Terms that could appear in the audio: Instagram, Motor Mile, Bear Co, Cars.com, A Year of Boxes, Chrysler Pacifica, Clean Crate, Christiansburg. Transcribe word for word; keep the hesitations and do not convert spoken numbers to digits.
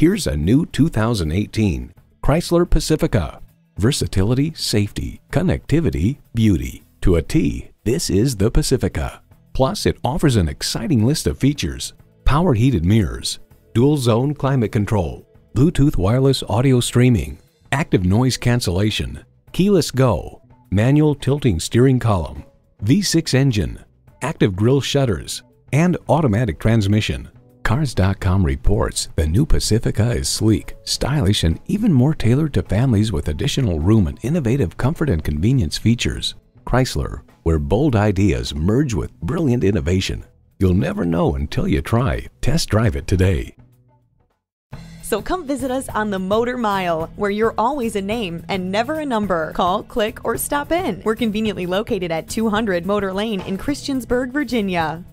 Here's a new two thousand eighteen Chrysler Pacifica. Versatility, safety, connectivity, beauty. To a T, this is the Pacifica. Plus, it offers an exciting list of features: power heated mirrors, dual zone climate control, Bluetooth wireless audio streaming, active noise cancellation, keyless go, manual tilting steering column, V six engine, active grille shutters, and automatic transmission. Cars dot com reports the new Pacifica is sleek, stylish, and even more tailored to families with additional room and innovative comfort and convenience features. Chrysler, where bold ideas merge with brilliant innovation. You'll never know until you try. Test drive it today. So come visit us on the Motor Mile, where you're always a name and never a number. Call, click, or stop in. We're conveniently located at two hundred Motor Lane in Christiansburg, Virginia.